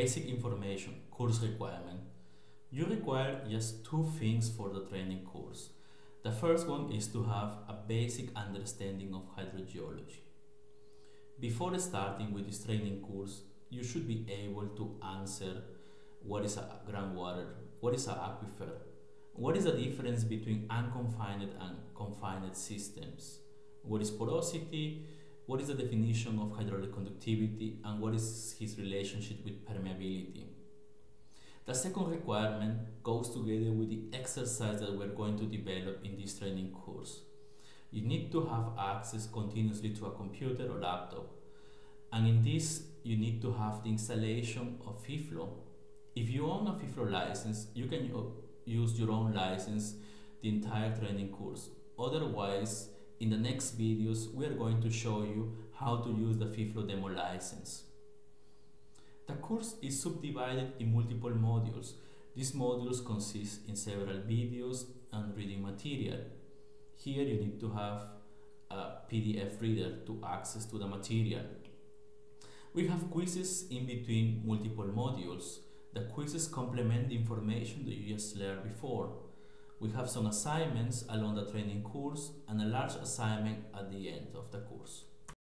Basic information, course requirement. You require just two things for the training course. The first one is to have a basic understanding of hydrogeology. Before starting with this training course, you should be able to answer what is a groundwater, what is an aquifer, what is the difference between unconfined and confined systems, what is porosity, what is the definition of hydraulic conductivity, and what is his relationship with permeability. The second requirement goes together with the exercise that we're going to develop in this training course. You need to have access continuously to a computer or laptop, and in this you need to have the installation of FEFLOW. If you own a FEFLOW license, you can use your own license the entire training course. Otherwise, in the next videos, we are going to show you how to use the FEFLOW demo license. The course is subdivided in multiple modules. These modules consist in several videos and reading material. Here you need to have a PDF reader to access to the material. We have quizzes in between multiple modules. The quizzes complement the information that you just learned before. We have some assignments along the training course and a large assignment at the end of the course.